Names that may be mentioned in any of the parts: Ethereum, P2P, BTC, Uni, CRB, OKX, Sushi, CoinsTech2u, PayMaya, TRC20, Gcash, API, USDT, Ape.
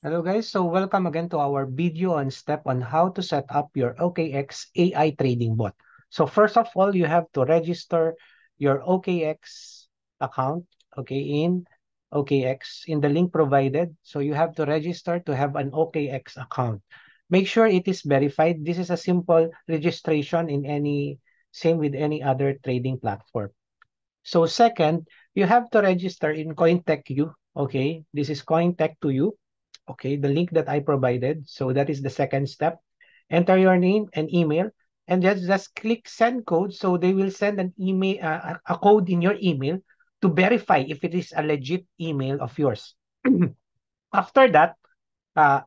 Hello guys, so welcome again to our video on step on how to set up your OKX AI trading bot. So first of all, you have to register your OKX account, okay, in OKX in the link provided. So you have to register to have an OKX account. Make sure it is verified. This is a simple registration in any, same with any other trading platform. So second, you have to register in CoinTech2u, okay? This is CoinTech2u. Okay, the link that I provided. So that is the second step. Enter your name and email, and just click send code. So they will send an email, a code in your email to verify if it is a legit email of yours. After that,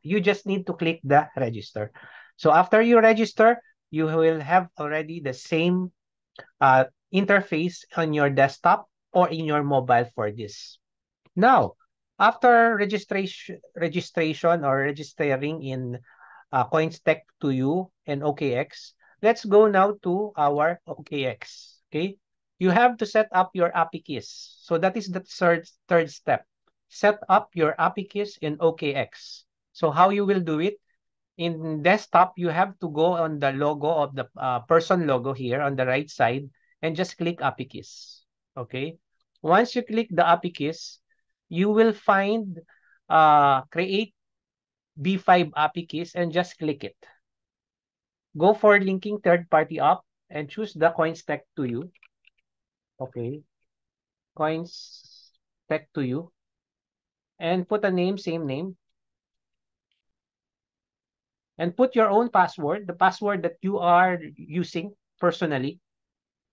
you just need to click the register. So after you register, you will have already the same interface on your desktop or in your mobile for this. Now, after registration or registering in CoinsTech2u and OKX, let's go now to our OKX, okay? You have to set up your API keys. So that is the third step. Set up your API keys in OKX. So how you will do it? In desktop, you have to go on the logo of the person logo here on the right side and just click API keys, okay? Once you click the API keys, you will find create B5 API keys and just click it. Go for linking third-party app and choose the CoinsTech2u. Okay. CoinsTech2u. And put a name, same name. And put your own password, the password that you are using personally.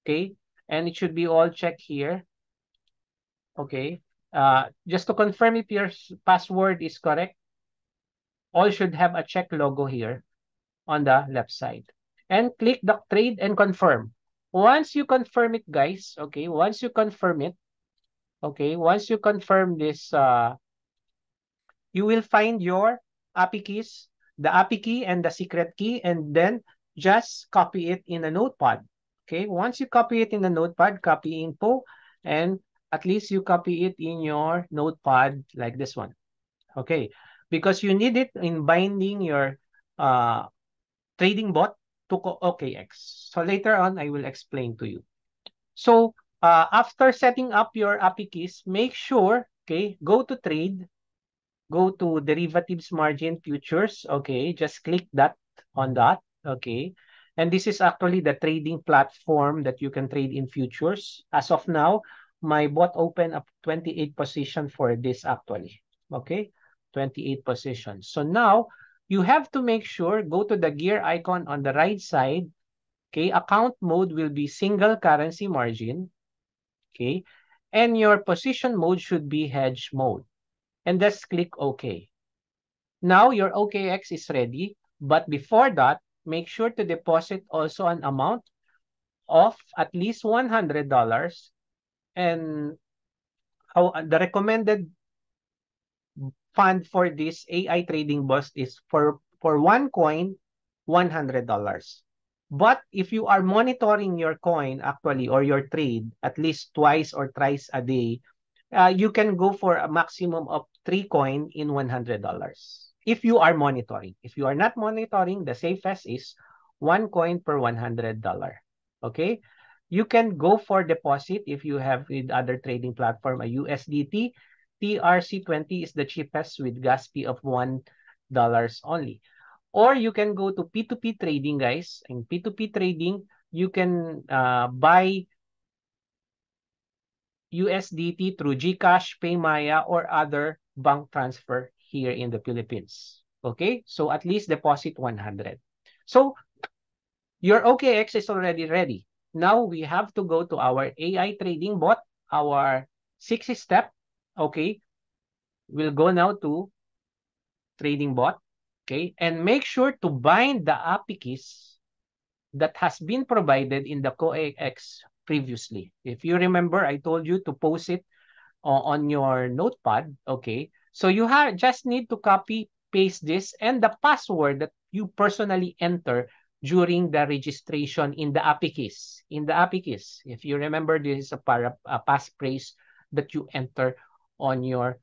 Okay. And it should be all checked here. Okay. Just to confirm if your password is correct, all should have a check logo here on the left side. And click the trade and confirm. Once you confirm it, guys, okay, once you confirm it, okay, once you confirm this, you will find your API keys, the API key and the secret key, and then just copy it in a notepad. Okay, once you copy it in the notepad, copy info, and at least you copy it in your notepad like this one, okay? Because you need it in binding your trading bot to OKX. So later on, I will explain to you. So after setting up your API keys, make sure, okay, go to trade, go to derivatives margin futures, okay? Just click that on that, okay? And this is actually the trading platform that you can trade in futures. As of now, my bot opened up 28 positions for this actually, okay? 28 positions. So now, you have to make sure, go to the gear icon on the right side, okay? Account mode will be single currency margin, okay? And your position mode should be hedge mode. And just click OK. Now, your OKX is ready. But before that, make sure to deposit also an amount of at least $100. And the recommended fund for this AI trading bot is for one coin, $100. But if you are monitoring your coin actually or your trade at least twice or thrice a day, you can go for a maximum of 3 coin in $100. If you are monitoring. If you are not monitoring, the safest is 1 coin per $100. Okay? You can go for deposit if you have with other trading platform, a USDT. TRC20 is the cheapest with gas fee of $1 only. Or you can go to P2P trading, guys. In P2P trading, you can buy USDT through Gcash, PayMaya, or other bank transfer here in the Philippines. Okay? So at least deposit 100. So your OKX is already ready. Now, we have to go to our AI trading bot, our sixth step, okay? We'll go now to trading bot, okay? And make sure to bind the API keys that has been provided in the OKX previously. If you remember, I told you to post it on your notepad, okay? So you have just need to copy, paste this, and the password that you personally enter during the registration in the API keys. In the API keys, if you remember, this is a passphrase that you enter on your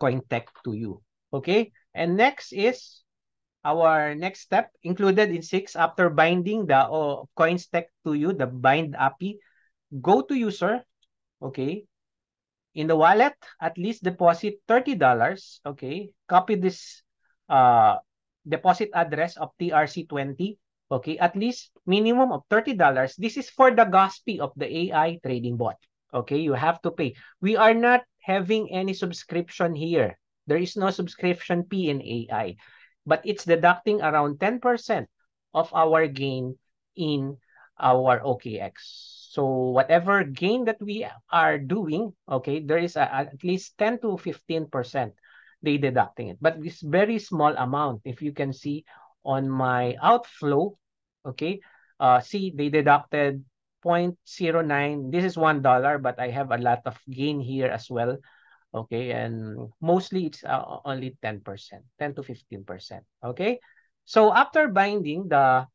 CoinTech2u. Okay, and next is our next step included in 6. After binding the CoinsTech2u, the bind API, go to user. Okay, in the wallet, at least deposit $30. Okay, copy this deposit address of TRC20. Okay, at least minimum of $30. This is for the gas fee of the AI trading bot. Okay, you have to pay. We are not having any subscription here. There is no subscription fee in AI, but it's deducting around 10% of our gain in our OKX. So whatever gain that we are doing, okay, there is at least 10 to 15% they deducting it. But it's very small amount. If you can see on my outflow, okay, see they deducted 0.09. This is $1, but I have a lot of gain here as well. Okay, and mostly it's only 10%, 10 to 15%. Okay, so after binding the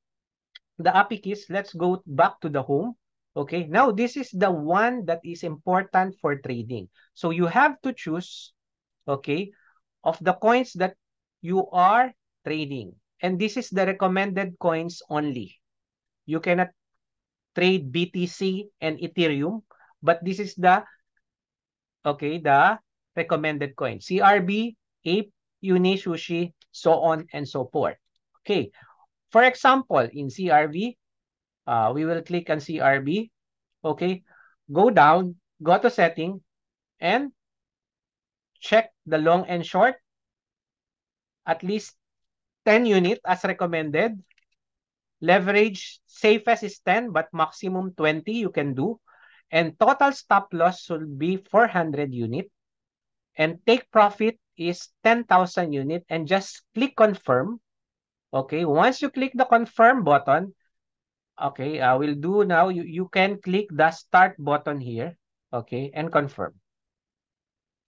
API keys, let's go back to the home. Okay, now this is the one that is important for trading. So you have to choose, okay, of the coins that you are trading. And this is the recommended coins only. You cannot trade BTC and Ethereum, but this is the, okay, the recommended coins. CRB, Ape, Uni, Sushi, so on and so forth. Okay. For example, in CRB, we will click on CRB. Okay. Go down, go to setting, and check the long and short. At least 10 units as recommended. Leverage, safest is 10, but maximum 20 you can do. And total stop loss should be 400 unit. And take profit is 10,000 unit. And just click confirm. Okay, once you click the confirm button, okay, I will do now. You can click the start button here. Okay, and confirm.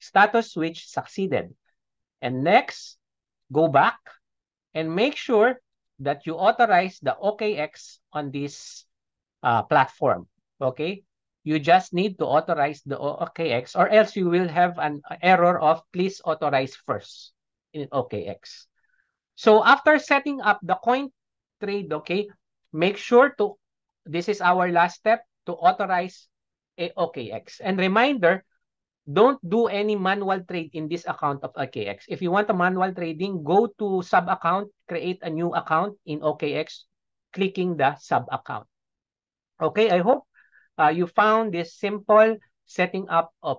Status switch succeeded. And next, go back and make sure that you authorize the OKX on this platform. Okay. You just need to authorize the OKX, or else you will have an error of please authorize first in OKX. So after setting up the coin trade, okay, make sure to, this is our last step, to authorize a OKX. And reminder, don't do any manual trade in this account of OKX. If you want a manual trading, go to sub-account, create a new account in OKX, clicking the sub-account. Okay, I hope you found this simple setting up of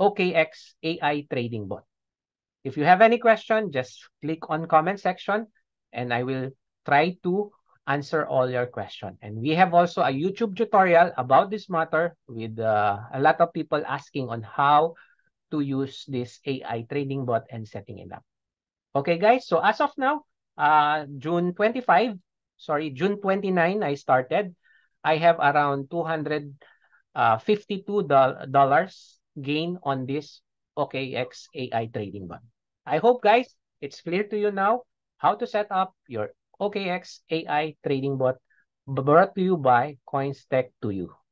OKX AI trading bot. If you have any question, just click on comment section and I will try to answer all your questions. And we have also a YouTube tutorial about this matter with a lot of people asking on how to use this AI trading bot and setting it up. Okay, guys, so as of now, June 29, I started. I have around $252 gain on this OKX AI trading bot. I hope, guys, it's clear to you now how to set up your OKX AI trading bot, brought to you by CoinsTech2u.